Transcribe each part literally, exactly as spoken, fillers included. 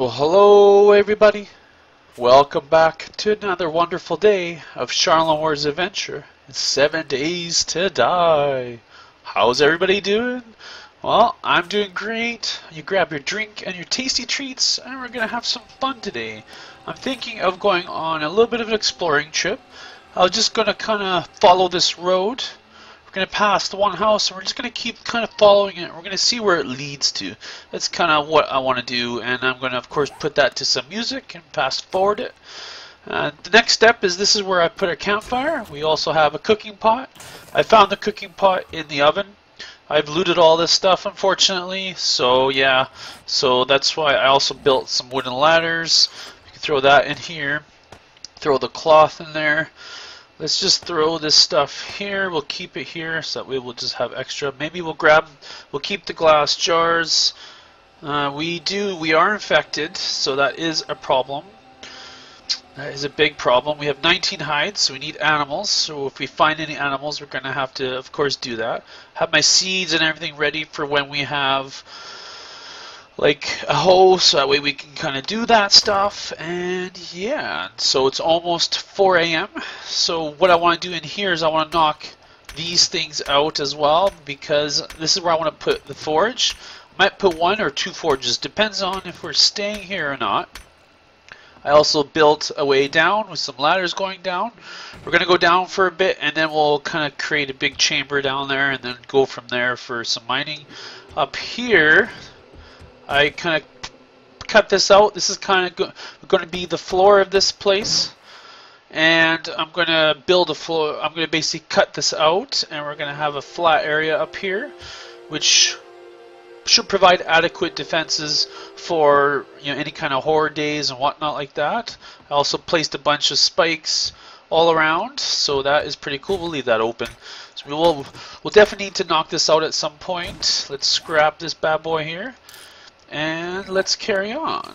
Well, hello everybody. Welcome back to another wonderful day of Sharlenwar's adventure. It's seven days to die. How's everybody doing? Well, I'm doing great. You grab your drink and your tasty treats and we're gonna have some fun today. I'm thinking of going on a little bit of an exploring trip. I'm just gonna kinda follow this road. We're going to pass the one house and we're just going to keep kind of following it. We're going to see where it leads to. That's kind of what I want to do, and I'm going to of course put that to some music and fast forward it. Uh, the next step is this is where I put a campfire. We also have a cooking pot. I found the cooking pot in the oven. I've looted all this stuff unfortunately, so yeah. So that's why I also built some wooden ladders. You can throw that in here. Throw the cloth in there. Let's just throw this stuff here. We'll keep it here so that we will just have extra. Maybe we'll grab, we'll keep the glass jars. Uh, we do, we are infected, so that is a problem. That is a big problem. We have nineteen hides, so we need animals. So if we find any animals, we're going to have to, of course, do that. Have my seeds and everything ready for when we have like a hoe, so that way we can kind of do that stuff. And yeah, so it's almost four A M So what I want to do in here is I want to knock these things out as well, because this is where I want to put the forge. I might put one or two forges, depends on if we're staying here or not. I also built a way down with some ladders going down. We're going to go down for a bit and then we'll kind of create a big chamber down there and then go from there for some mining. Up here I kind of cut this out. This is kind of go going to be the floor of this place, and I'm going to build a floor. I'm going to basically cut this out, and we're going to have a flat area up here, which should provide adequate defenses for, you know, any kind of horror days and whatnot like that. I also placed a bunch of spikes all around, so that is pretty cool. We'll leave that open. So we will we'll definitely need to knock this out at some point. Let's scrap this bad boy here. And let's carry on.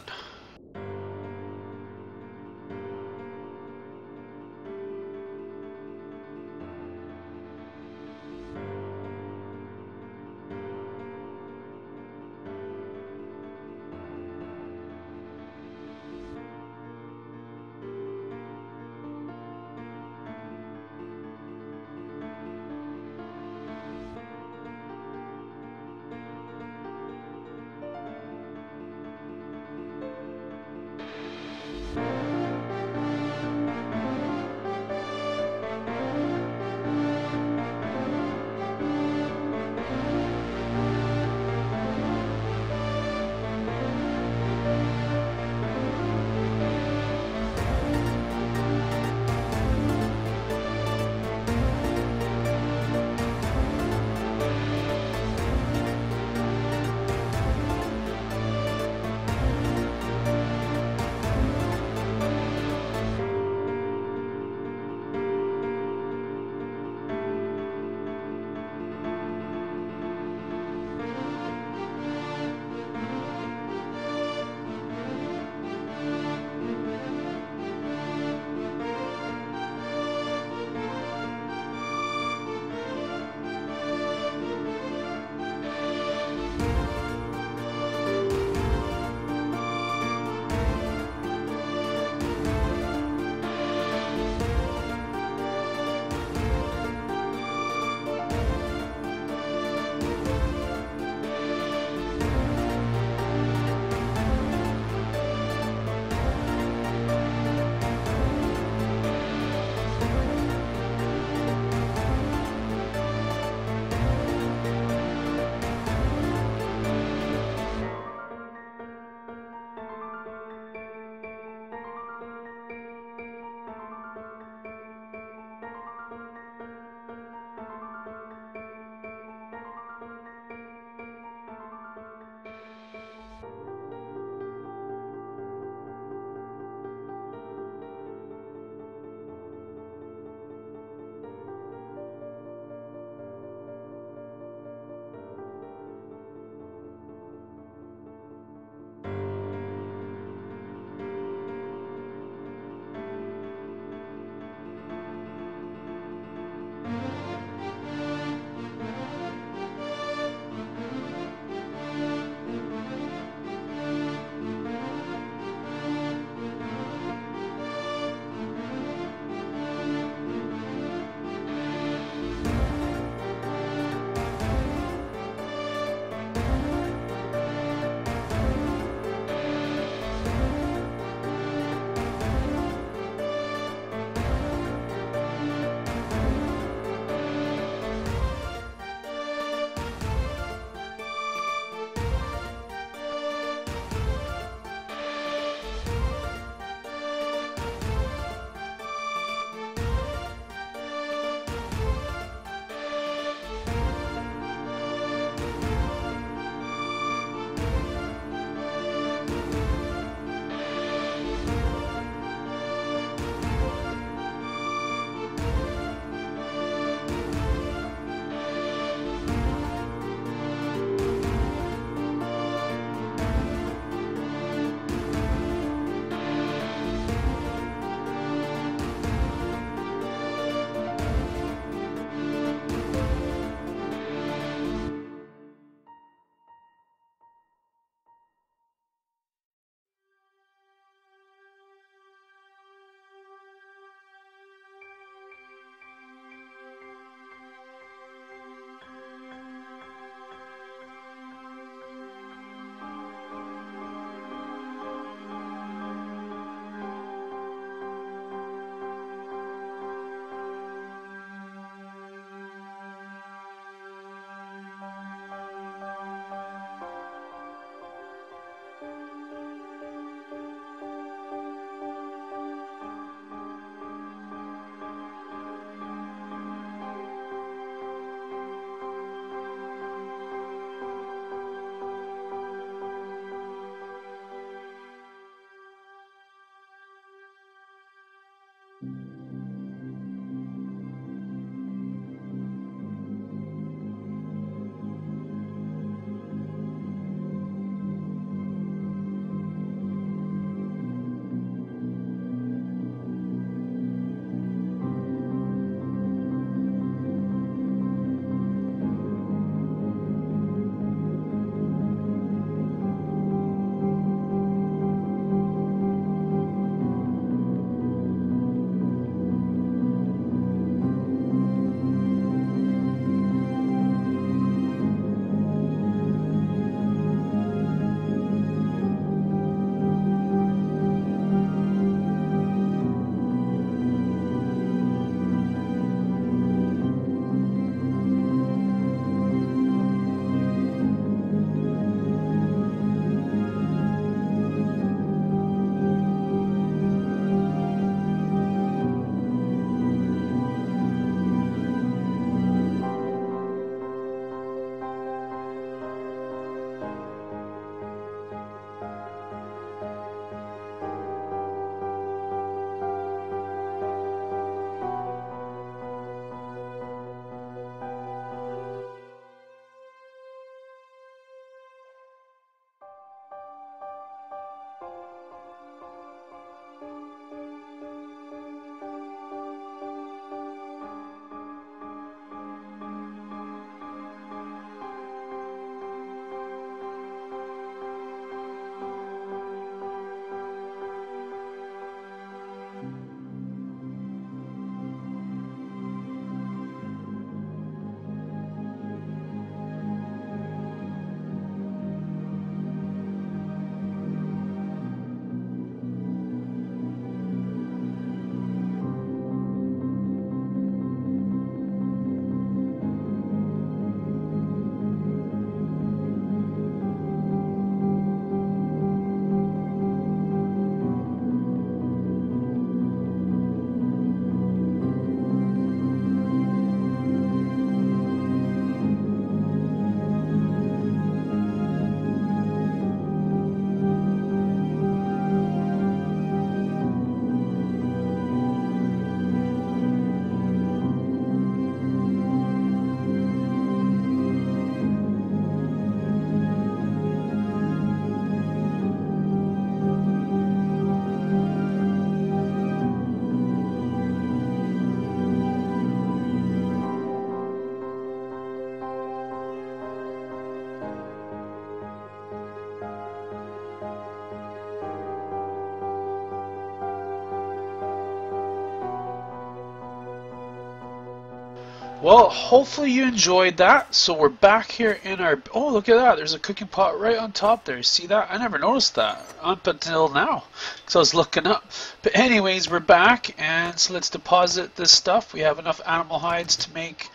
Well, hopefully you enjoyed that. So we're back here in our... Oh, look at that. There's a cooking pot right on top there. See that? I never noticed that up until now, because I was looking up. But anyways, we're back, and so let's deposit this stuff. We have enough animal hides to make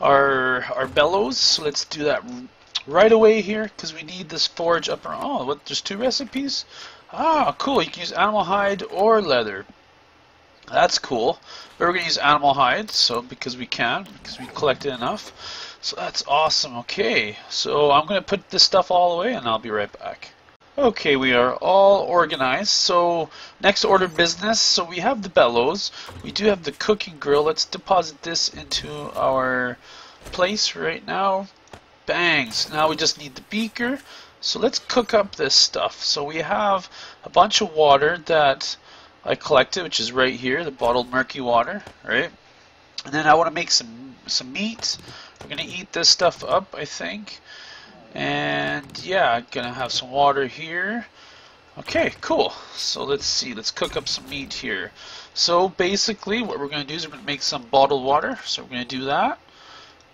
our our bellows. So let's do that right away here, because we need this forage up around... Oh, what, there's two recipes? Ah, cool. You can use animal hide or leather. That's cool, but we're going to use animal hides, so because we can, because we collected enough. So that's awesome. Okay, so I'm going to put this stuff all away and I'll be right back. Okay, we are all organized. So next order of business, so we have the bellows. We do have the cooking grill. Let's deposit this into our place right now. Bang! So now we just need the beaker. So let's cook up this stuff. So we have a bunch of water that I collected, which is right here, the bottled murky water, right? And then I want to make some some meat. We're gonna eat this stuff up, I think. And yeah, I'm gonna have some water here. Okay, cool. So let's see, let's cook up some meat here. So basically what we're gonna do is we're gonna make some bottled water. So we're gonna do that.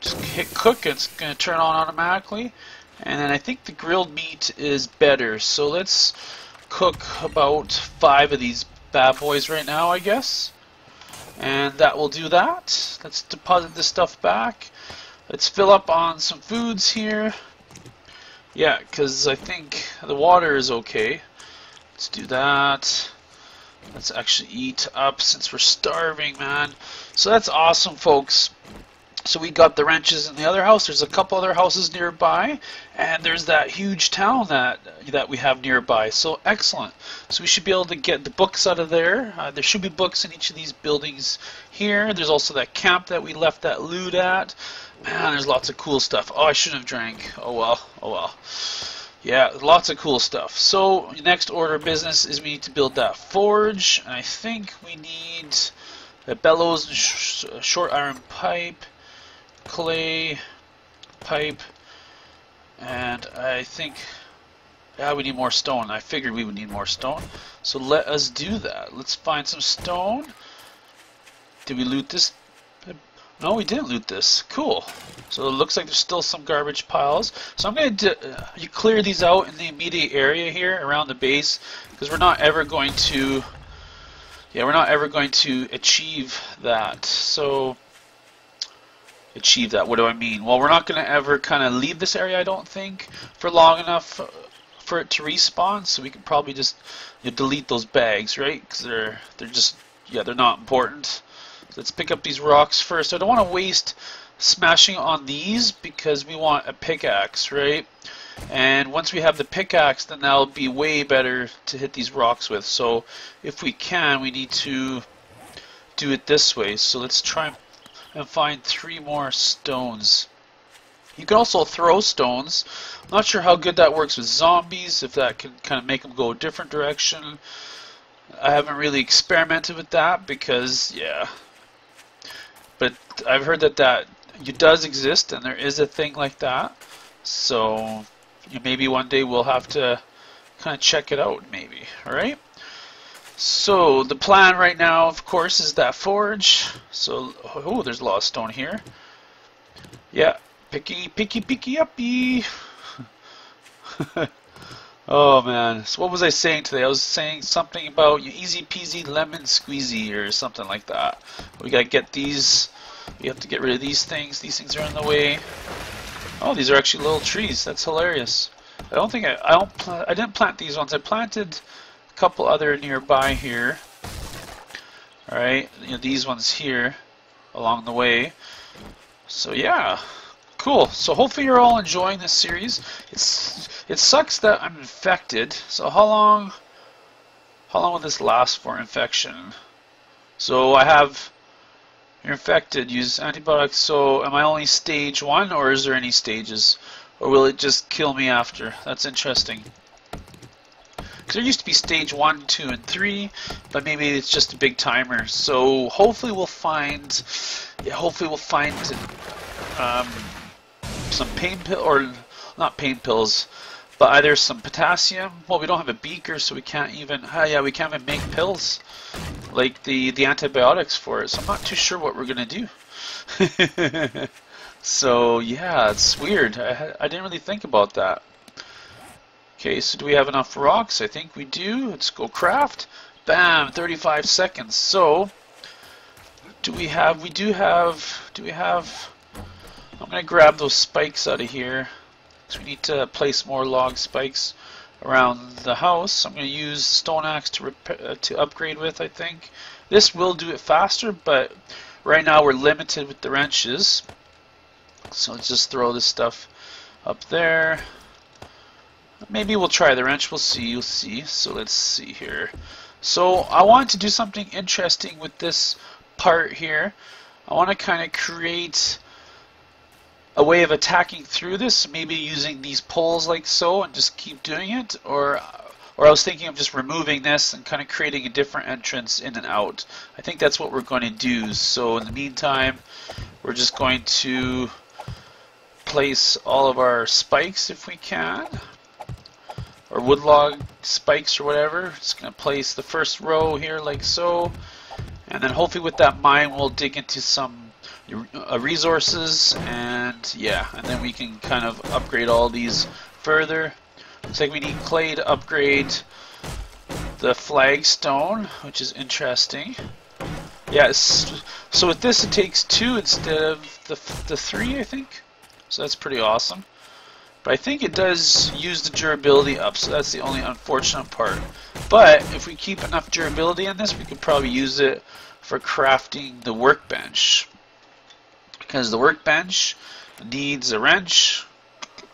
Just hit cook, and it's gonna turn on automatically. And then I think the grilled meat is better. So let's cook about five of these bad boys right now, I guess, and that will do that. Let's deposit this stuff back. Let's fill up on some foods here. Yeah, because I think the water is okay. Let's do that. Let's actually eat up since we're starving, man. So that's awesome, folks. So we got the ranches in the other house. There's a couple other houses nearby, and there's that huge town that that we have nearby. So excellent. So we should be able to get the books out of there. Uh, there should be books in each of these buildings here. There's also that camp that we left that loot at. Man, there's lots of cool stuff. Oh, I shouldn't have drank. Oh well. Oh well. Yeah, lots of cool stuff. So next order of business is we need to build that forge, and I think we need a bellows, sh short iron pipe, clay pipe, and I think yeah, we need more stone. I figured we would need more stone, so let us do that. Let's find some stone. Did we loot this? No, we didn't loot this. Cool. So it looks like there's still some garbage piles. So I'm going to you clear these out in the immediate area here around the base, because we're not ever going to yeah we're not ever going to achieve that. So achieve that. What do I mean? Well, we're not going to ever kind of leave this area, I don't think, for long enough for it to respawn. So we can probably just you know, delete those bags, right? Because they're they're just yeah they're not important. So let's pick up these rocks first. I don't want to waste smashing on these because we want a pickaxe, right? And once we have the pickaxe, then that'll be way better to hit these rocks with. So if we can, we need to do it this way. So let's try and and find three more stones. You can also throw stones. I'm not sure how good that works with zombies, if that can kind of make them go a different direction. I haven't really experimented with that because, yeah. But I've heard that that it does exist and there is a thing like that. So maybe one day we'll have to kind of check it out, maybe. Alright? So the plan right now, of course, is that forge. So oh, there's a lot of stone here. Yeah, picky, picky, picky, uppy. Oh man, so what was I saying today? I was saying something about you easy peasy lemon squeezy or something like that. We gotta get these. We have to get rid of these things. These things are in the way. Oh, these are actually little trees. That's hilarious. I don't think I. I don't. Pl- I didn't plant these ones. I planted couple other nearby here. All right, you know, these ones here along the way. So yeah, cool. So hopefully you're all enjoying this series. It's it sucks that I'm infected. So how long how long will this last for, infection? So I have you're infected. Use antibiotics. So am I only stage one, or is there any stages, or will it just kill me after? That's interesting. There used to be stage one, two, and three, but maybe it's just a big timer. So hopefully we'll find, yeah, hopefully we'll find um, some pain pill, or not pain pills, but either some potassium. Well, we don't have a beaker, so we can't even. Oh yeah, we can't even make pills like the the antibiotics for it. So I'm not too sure what we're gonna do. So yeah, it's weird. I I didn't really think about that. Okay, so do we have enough rocks? I think we do. Let's go craft. Bam, thirty-five seconds. So, do we have, we do have, do we have, I'm going to grab those spikes out of here. So we need to place more log spikes around the house. I'm going to use stone axe to, repair, to upgrade with, I think. This will do it faster, but right now we're limited with the wrenches. So let's just throw this stuff up there. Maybe we'll try the wrench. We'll see. We'll see. So let's see here. So I want to do something interesting with this part here. I want to kind of create a way of attacking through this, maybe using these poles like so, and just keep doing it. Or, or I was thinking of just removing this and kind of creating a different entrance in and out. I think that's what we're going to do. So in the meantime, we're just going to place all of our spikes if we can. Or wood log spikes or whatever. Just going to place the first row here like so, and then hopefully with that mine we'll dig into some uh, resources, and yeah, and then we can kind of upgrade all these further. Looks like we need clay to upgrade the flagstone, which is interesting. Yes, yeah, so with this it takes two instead of the, the three, I think, so that's pretty awesome. But I think it does use the durability up, so that's the only unfortunate part. But if we keep enough durability in this, we could probably use it for crafting the workbench. because the workbench needs a wrench,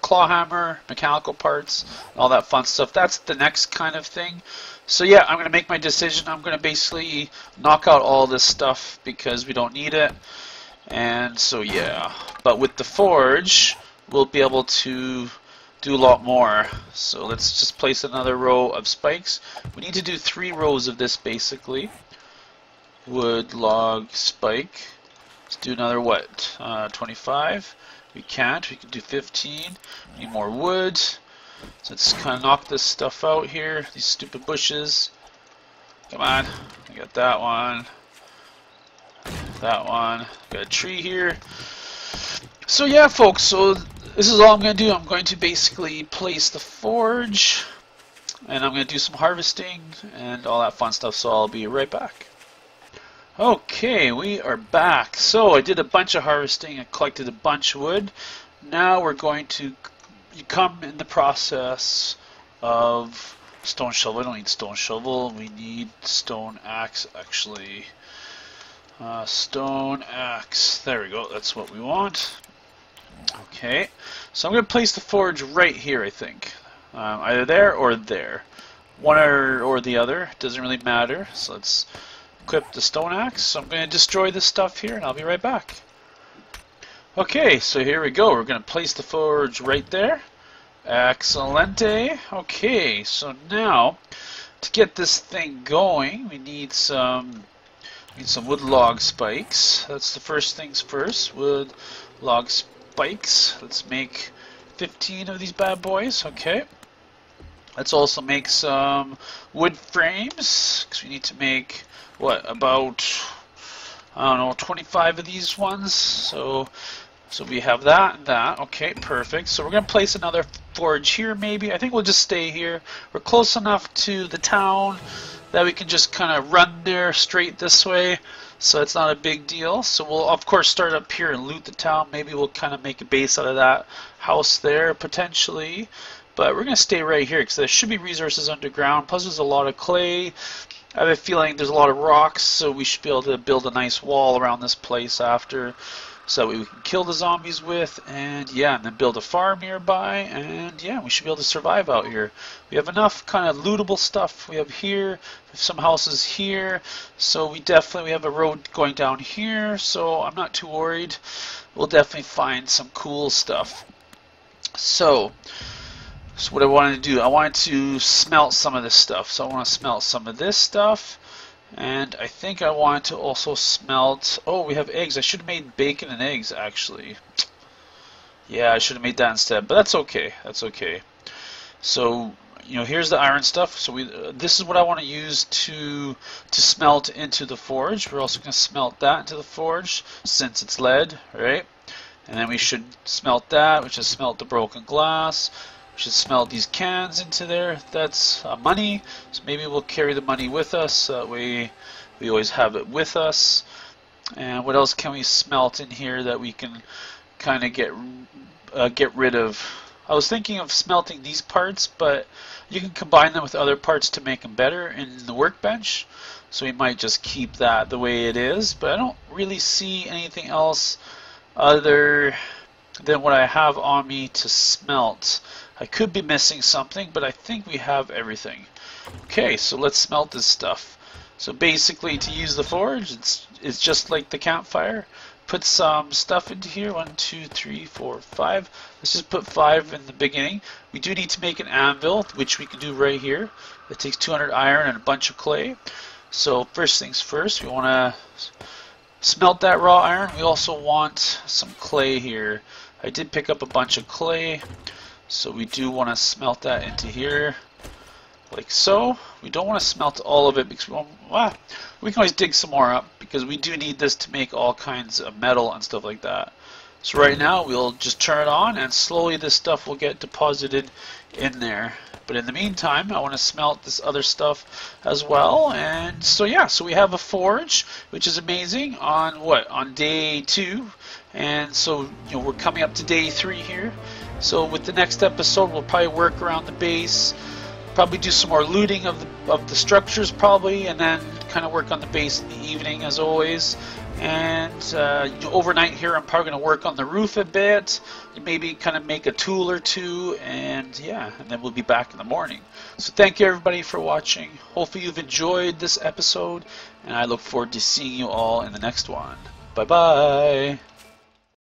claw hammer, mechanical parts, all that fun stuff. That's the next kind of thing. So yeah, I'm going to make my decision. I'm going to basically knock out all this stuff because we don't need it. And so yeah, but with the forge, we'll be able to do a lot more. So let's just place another row of spikes. We need to do three rows of this basically. Wood, log, spike. Let's do another what? Uh, twenty-five. We can't. We can do fifteen. We need more wood. So let's kind of knock this stuff out here. These stupid bushes. Come on. I got that one. That one. Got a tree here. So yeah, folks. So this is all I'm going to do. I'm going to basically place the forge. And I'm going to do some harvesting and all that fun stuff. So I'll be right back. Okay, we are back. So I did a bunch of harvesting and collected a bunch of wood. Now we're going to come in the process of stone shovel. We don't need stone shovel. We need stone axe, actually. Uh, stone axe. There we go. That's what we want. Okay. So I'm going to place the forge right here, I think. Um, either there or there. One or, or the other. Doesn't really matter. So let's equip the stone axe. So I'm going to destroy this stuff here and I'll be right back. Okay, so here we go. We're going to place the forge right there. Excellente. Okay, so now to get this thing going, we need some we need some wood log spikes. That's the first things first. Wood log spikes. Let's make fifteen of these bad boys. Okay. Let's also make some wood frames because we need to make what about I don't know twenty-five of these ones. So so we have that and that. Okay, perfect. So we're gonna place another forge here maybe. I think we'll just stay here. We're close enough to the town that we can just kind of run there straight this way. So it's not a big deal. So we'll of course start up here and loot the town. Maybe we'll kind of make a base out of that house there potentially. But we're going to stay right here because there should be resources underground. Plus there's a lot of clay. I have a feeling there's a lot of rocks, so we should be able to build a nice wall around this place after so we can kill the zombies with, and yeah, and then build a farm nearby, and yeah, we should be able to survive out here. We have enough kind of lootable stuff. We have here, some houses here, so we definitely we have a road going down here, so I'm not too worried. We'll definitely find some cool stuff. So So what I wanted to do, I wanted to smelt some of this stuff. So I want to smelt some of this stuff. And I think I wanted to also smelt, oh, we have eggs. I should have made bacon and eggs, actually. Yeah, I should have made that instead, but that's okay. That's okay. So, you know, here's the iron stuff. So we, uh, this is what I want to use to to smelt into the forge. We're also going to smelt that into the forge since it's lead, right? And then we should smelt that, which is smelt the broken glass. We should smelt these cans into there. That's uh, money. So maybe we'll carry the money with us. So that way we always have it with us. And what else can we smelt in here that we can kind of get uh, get rid of? I was thinking of smelting these parts, but you can combine them with other parts to make them better in the workbench. So we might just keep that the way it is. But I don't really see anything else other than what I have on me to smelt. I could be missing something, but I think we have everything. Okay, so let's smelt this stuff. So basically, to use the forge, it's, it's just like the campfire. Put some stuff into here. One, two, three, four, five. Let's just put five in the beginning. We do need to make an anvil, which we can do right here. It takes two hundred iron and a bunch of clay. So first things first, we want to smelt that raw iron. We also want some clay here. I did pick up a bunch of clay. So we do want to smelt that into here, like so. We don't want to smelt all of it because we, won't, ah, we can always dig some more up because we do need this to make all kinds of metal and stuff like that. So right now we'll just turn it on and slowly this stuff will get deposited in there. But in the meantime, I want to smelt this other stuff as well. And so yeah, so we have a forge, which is amazing on what? On day two. And so, you know, we're coming up to day three here. So with the next episode, we'll probably work around the base, probably do some more looting of the, of the structures probably, and then kind of work on the base in the evening as always. And uh, overnight here I'm probably going to work on the roof a bit, maybe kind of make a tool or two, and yeah, and then we'll be back in the morning. So thank you everybody for watching. Hopefully you've enjoyed this episode, and I look forward to seeing you all in the next one. Bye bye.